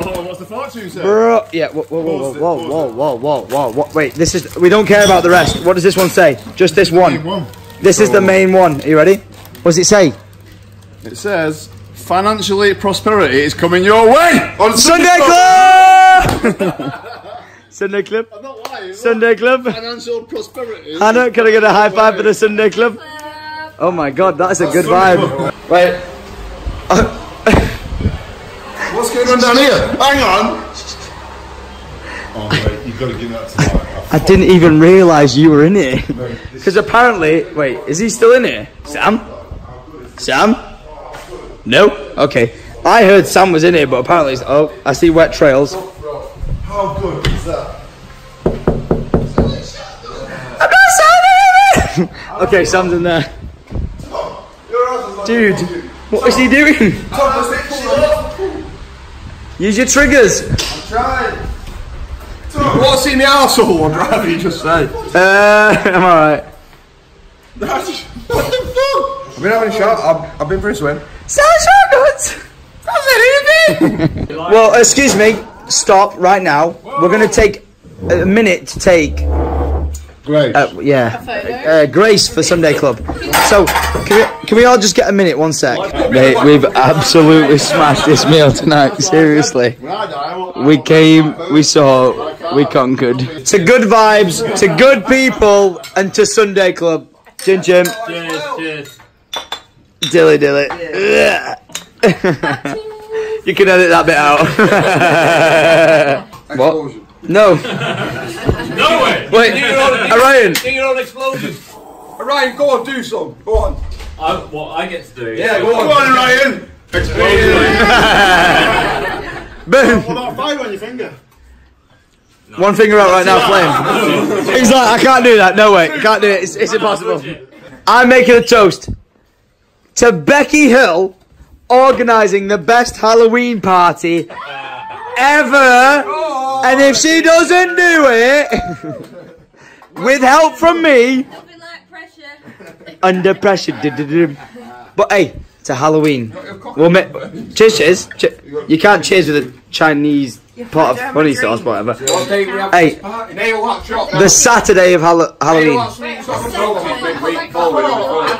Whoa, what's the fortune, sir? Bro, yeah. Whoa, whoa, whoa, whoa, whoa, whoa, whoa, whoa, whoa. Wait, this is. We don't care about the rest. What does this one say? Just this one. This is the main one. Are you ready? What does it say? It says financially prosperity is coming your way on Sunday Club. Sunday Club. I'm not lying. Sunday Club. Financial prosperity. Hannah, can I get a high five for the Sunday Club? Oh my God, that is a good vibe. Wait. What's going on down here? Hang on. Oh, wait, you've got to give that to that. I didn't even realise you were in here. Because apparently, wait, is he still in here? Sam? Sam? No? Okay. I heard Sam was in here, but apparently, he's, oh, I see wet trails. How good is that? I'm not Sam in here! Okay, Sam's in there. Dude, what is he doing? Use your triggers. I'm trying. What's in the arsehole on driving, you just say? Uh, I'm alright. What the fuck? I've been having a shot, I've, I've been for a swim. Sell shotguns! That's an evening! Well, excuse me, stop right now. We're going to take a minute to take... Grace. Uh, yeah. Uh, Grace for Sunday Club. So, can we, can we all just get a minute, one sec? Mate, we've absolutely smashed this meal tonight, seriously. We came, we saw, we conquered. To good vibes, to good people, and to Sunday Club. Chin chin. Cheers, cheers. Dilly dilly. You can edit that bit out. What? No. No way! Wait, Orion! Sing your own explosions! Orion, go on, do some! Go on! I, what I get to do? Yeah, go on! Go on, Orion! Explosions! Boom! What about fire on your finger? No. One finger out right now, flame. He's like, I can't do that, no way, can't do it, it's, it's impossible. I'm making a toast to Becky Hill organising the best Halloween party ever! And if she doesn't do it, with help from me, nothing like pressure. Under pressure, but hey, it's a Halloween. We'll make cheers, cheers. You can't cheers with a Chinese pot of honey sauce, whatever. Hey, the Saturday of Hall Halloween.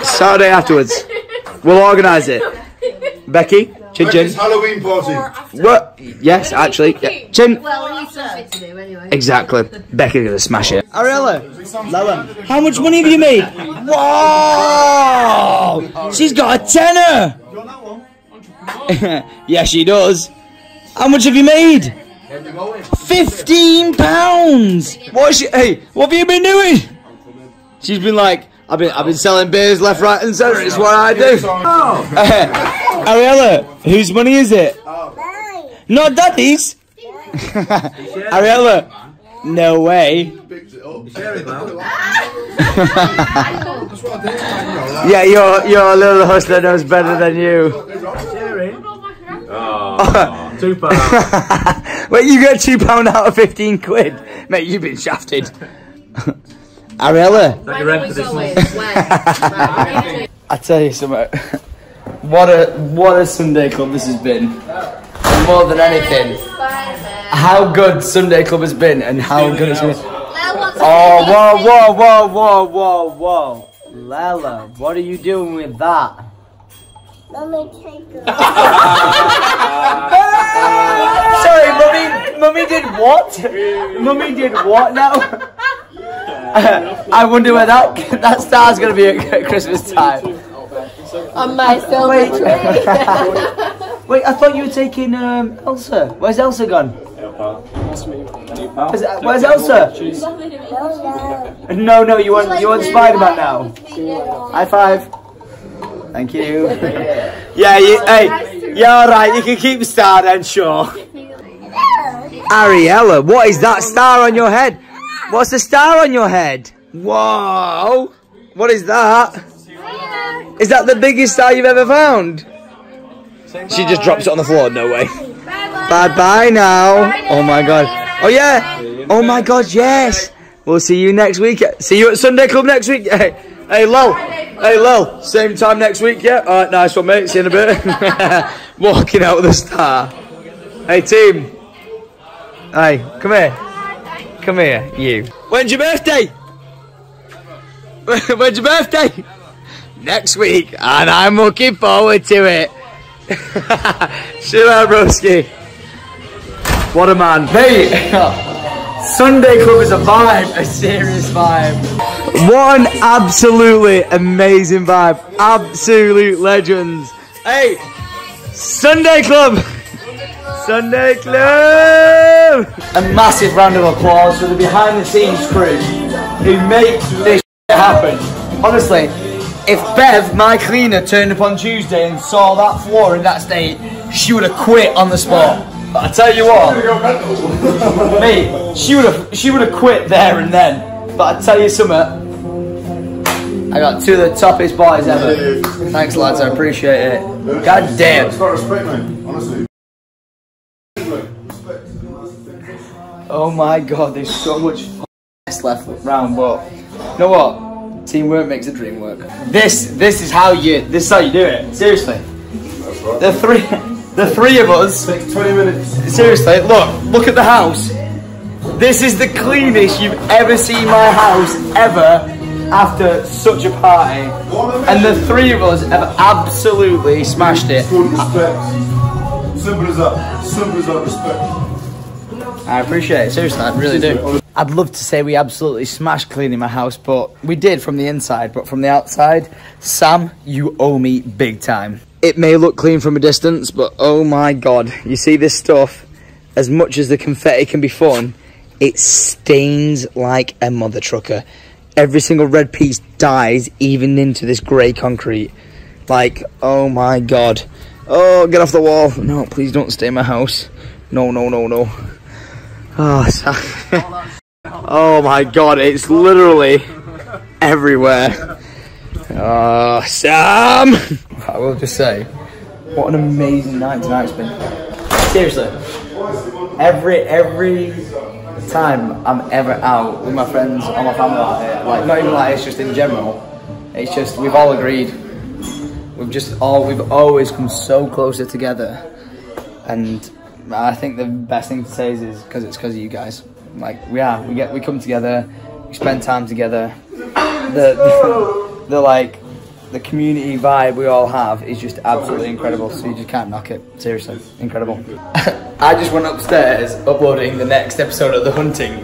Saturday afterwards, we'll organise it. Becky. Chin chin. Halloween party. What? Yes, actually. Yeah. Chin. Well, we need to do anyway. Exactly. Becky's gonna smash it. Ariella, Lola, how much money have you made? Wow! She's got a tenner. You want that one? Yeah, she does. How much have you made? Fifteen pounds. What is she? Hey, what have you been doing? She's been like, I've been, I've been selling beers left, right, and centre. It's what I do. Oh. Ariella, whose money is it? Oh. Not Daddy's. Ariella, no way. Yeah, your your little hustler knows better than you. Oh, two pounds. Wait, you got two pound out of fifteen quid, mate. You've been shafted. Ariella. I tell you something. What a what a Sunday club this has been. More than anything, how good Sunday club has been and how good it's been. Oh, whoa, whoa, whoa, whoa, whoa, whoa. Lella, what are you doing with that? Mummy, take it. Sorry, Mummy, Mummy did what? Mummy did what now? I wonder where that, that star's going to be at Christmas time. On my silver tree. Wait, I thought you were taking um, Elsa. Where's Elsa gone? Is, uh, where's Elsa? No, no, you want you want Spider-Man now. High five. Thank you. Yeah, you, hey, you're alright, you can keep the star then, sure. Ariella, what is that star on your head? What's the star on your head? Whoa! What is that? Is that the biggest star you've ever found? She just drops it on the floor, no way. Bye bye now. Oh my god. Oh yeah. Oh my god, yes. We'll see you next week. See you at Sunday Club next week. Hey, hey lol. Hey lol. Same time next week, yeah? Alright, nice one, mate. See you in a bit. Walking out with a star. Hey team. Hey, come here. Come here, you. When's your birthday? When's your birthday? Next week. And I'm looking forward to it. Chill out, broski. What a man, mate! Sunday Club is a vibe, a serious vibe. What an absolutely amazing vibe. Absolute legends. Hey, Sunday Club! Sunday Club! A massive round of applause for the behind the scenes crew who make this happen. Honestly, if Bev, my cleaner, turned up on Tuesday and saw that floor in that state, she would have quit on the spot. But I tell you what, mate, she would have she would have quit there and then. But I tell you something, I got two of the toughest boys ever. Thanks, lads, I appreciate it. God damn. It's got respect, mate. Honestly. Oh my god, there's so much left round, but you know what? Teamwork makes the dream work. This this is how you this is how you do it. Seriously, the three. The three of us. Takes twenty minutes. Seriously, look, look at the house. This is the cleanest you've ever seen my house ever after such a party. And the three of us have absolutely smashed it. Simple as that. Simple as that. Respect. I appreciate it. Seriously, I really do. I'd love to say we absolutely smashed cleaning my house, but we did from the inside. But from the outside, Sam, you owe me big time. It may look clean from a distance, but oh my god, you see this stuff, as much as the confetti can be fun, it stains like a mother trucker. Every single red piece dies even into this grey concrete. Like, oh my god. Oh, get off the wall. No, please don't stay in my house. No, no, no, no. Oh, oh my god, it's literally everywhere. Oh, Sam! I will just say, what an amazing night tonight's been. Seriously, every every time I'm ever out with my friends or my family like, like not even like it's just in general. It's just we've all agreed. We've just all we've always come so closer together, and I think the best thing to say is is because it's because of you guys. Like we are, we get we come together, we spend time together. The, the The like the community vibe we all have is just absolutely incredible, so you just can't knock it. Seriously, incredible. I just went upstairs uploading the next episode of The Hunting,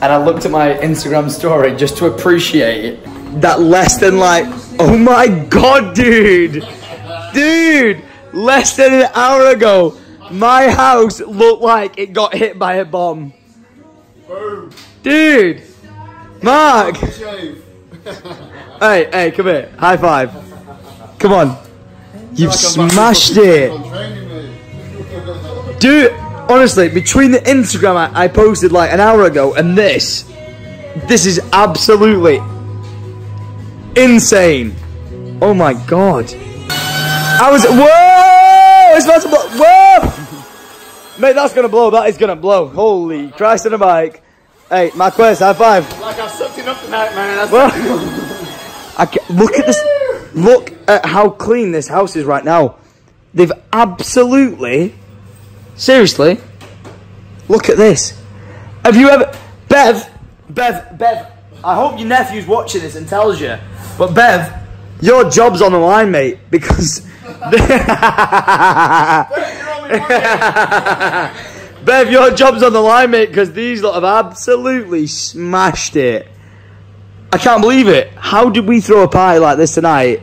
and I looked at my Instagram story just to appreciate that less than like, oh my god, dude, dude, less than an hour ago, my house looked like it got hit by a bomb. Dude, Mark. Hey, hey, come here. High five. Come on. You've smashed it. Dude, honestly, between the Instagram I, I posted like an hour ago and this, this is absolutely insane. Oh my god. I was, whoa, it's about to blow, whoa. Mate, that's gonna blow, that is gonna blow. Holy Christ on a bike. Hey, Marquez, high five. Like I sucked it up tonight, man. I well, I can, look at this, look at how clean this house is right now. They've absolutely, seriously, look at this. Have you ever, Bev, Bev, Bev, I hope your nephew's watching this and tells you, but Bev, your job's on the line, mate, because... Bev, your job's on the line, mate, because these lot have absolutely smashed it. I can't believe it. How did we throw a party like this tonight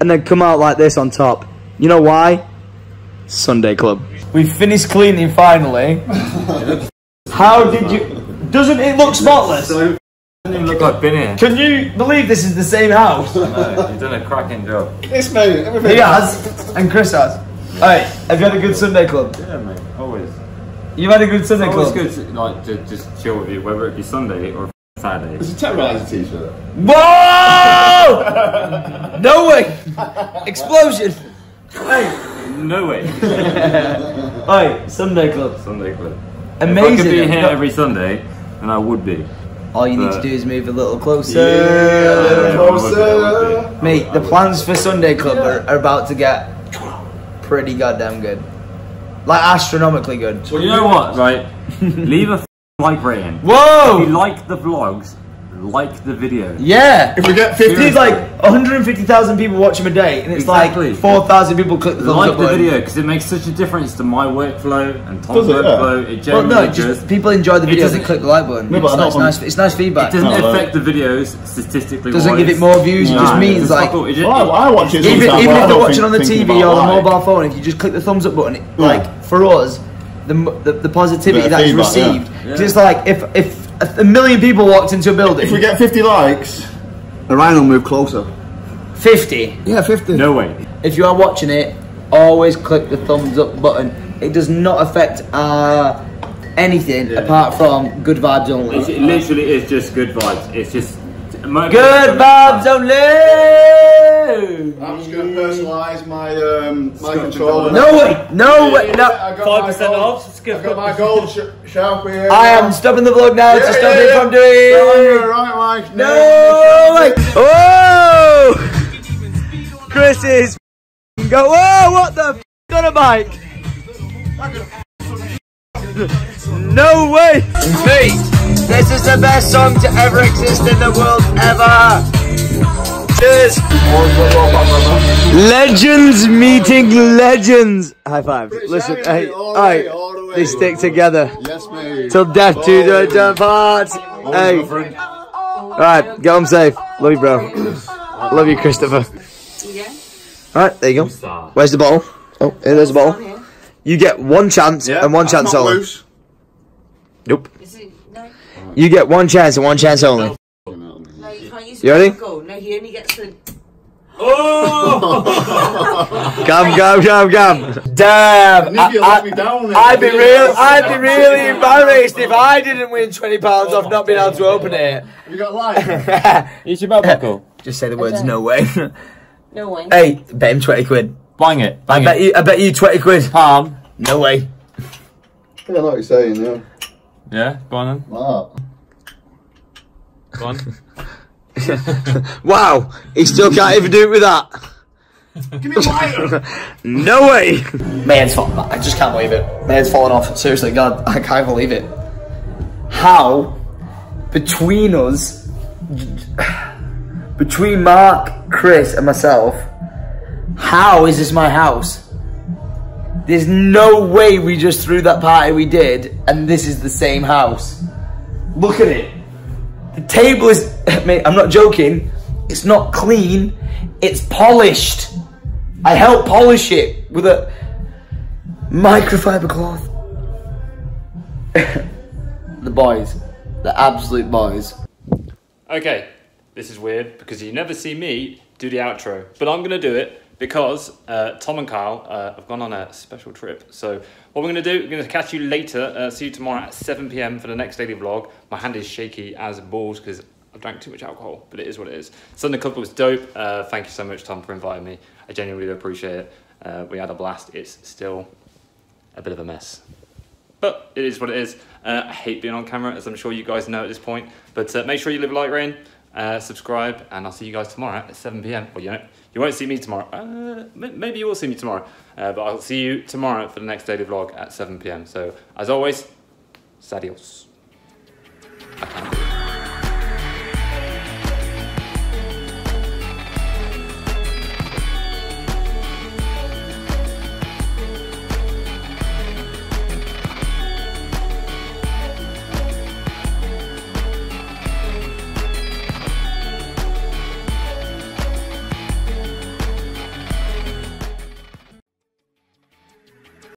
and then come out like this on top? You know why? Sunday Club. We finished cleaning, finally. How did you... Doesn't it look spotless? It doesn't even look like been here. Can you believe this is the same house? No, you've done a cracking job. It's me, everything. He has, and Chris has. Alright, have you had a good Sunday Club? Yeah, mate, always. You've had a good Sunday Club? It's always good to, like, to just chill with you, whether it be Sunday or Saturday. It's a terrorizer t-shirt. Whoa! No way! Explosion! Hey! No way. Alright, Sunday Club. Sunday Club. Amazing. If I could be here every Sunday, then I would be. All you need to do is move a little closer. Yeah, a little closer. Mate, the plans for Sunday Club are, are about to get pretty goddamn good. Like, astronomically good. Well, you know what, right? Leave a f like rating. Whoa! If you like the vlogs, like the video. Yeah! If we get fifty, it's like a hundred and fifty thousand people watch them a day, and it's exactly. Like four thousand people click the thumbs up button. Like the video, because it makes such a difference to my workflow and Tom's it, workflow. Yeah. It genuinely well, no, just, people enjoy the videos and click the like button. No, it's, like, it's, nice, it's nice feedback. It doesn't no, affect no. the videos statistically. Doesn't give it more views, no, it just means just like... It, it, well, I watch it Even, even if you're watching on the T V or the mobile like. phone, if you just click the thumbs up button, it, yeah. like, for us, the, the, the positivity yeah, that's feedback, received, because yeah. it's like, if if a million people walked into a building. If we get fifty likes, Orion will move closer. fifty? Yeah, fifty. No way. If you are watching it, always click the thumbs up button. It does not affect uh, anything yeah. apart from good vibes only. It's, it literally is just good vibes. It's just... Good vibes only! I'm just going to personalise my, um, my controller. No way! No way! No. five percent off. I've got my gold sharp here. I am stopping the vlog now yeah, to stop yeah, it from doing... No, right, Mike. No, no way! Oh! Chris is go. Whoa! What the f*** on a bike? No way! Mate! This is the best song to ever exist in the world ever. Cheers. Legends meeting legends. High five. British Listen, hey, all right, the they stick together. Yes, mate. Till death oh. do the do part. Oh, hey. All right, get home safe. Love you, bro. Love you, Christopher. Yeah. All right, there you go. Where's the bottle? Oh, here, there's a bottle. You get one chance yeah, and one chance only. Nope. You get one chance and one chance only. No, you can't use you ready? Goal. No, he only gets the... Oh! Come, come, come, come. Damn. I, I, I'd, be real, I'd be really embarrassed if I didn't win twenty pounds off not being able to open it. Have you got a lie? Use your belt buckle. Just say the words, no way. No way. Hey, bet him twenty quid. Bang it. Bang I, bet it. You, I bet you twenty quid. Palm. No way. I don't know what you're saying, yeah. Yeah, go on then. Wow. Go on. Wow, he still can't even do it with that. Give me a lighter. No way. Man's falling off. I just can't believe it. Man's falling off. Seriously, God, I can't believe it. How, between us, between Mark, Chris, and myself, how is this my house? There's no way we just threw that party we did, and this is the same house. Look at it. The table is, mate, I'm not joking. It's not clean, it's polished. I helped polish it with a microfiber cloth. The boys, the absolute boys. Okay, this is weird because you never see me do the outro, but I'm gonna do it because uh, Tom and Kyle uh, have gone on a special trip. So what we're going to do, we're going to catch you later. Uh, see you tomorrow at seven p m for the next daily vlog. My hand is shaky as balls because I've drank too much alcohol, but it is what it is. Sunday Club was dope. Uh, thank you so much, Tom, for inviting me. I genuinely do appreciate it. Uh, we had a blast. It's still a bit of a mess, but it is what it is. Uh, I hate being on camera, as I'm sure you guys know at this point, but uh, make sure you live like rain, uh, subscribe, and I'll see you guys tomorrow at seven p m. Well, you know, you won't see me tomorrow. Uh, maybe you will see me tomorrow, uh, but I'll see you tomorrow for the next daily vlog at seven p m. So, as always, sadios.